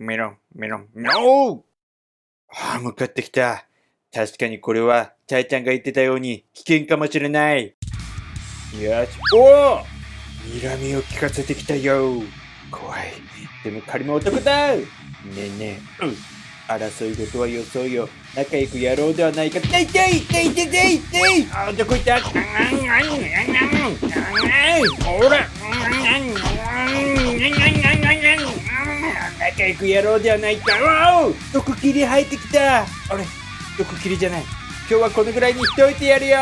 No! ああ、向かってきた。確かにこれは、タイちゃんが言ってたように、危険かもしれない。よし、おお！睨みを聞かせてきたよ。怖い。でも彼も男だ。ねえねえ、争い事はよそうよ。仲良くやろうではないか。痛い痛い痛い痛い痛い痛い。あ、どこ行った？ほら。仲良くやろうではないか。おお、毒切り生えてきた。あれ、毒切りじゃない。今日はこのぐらいにしておいてやるよ。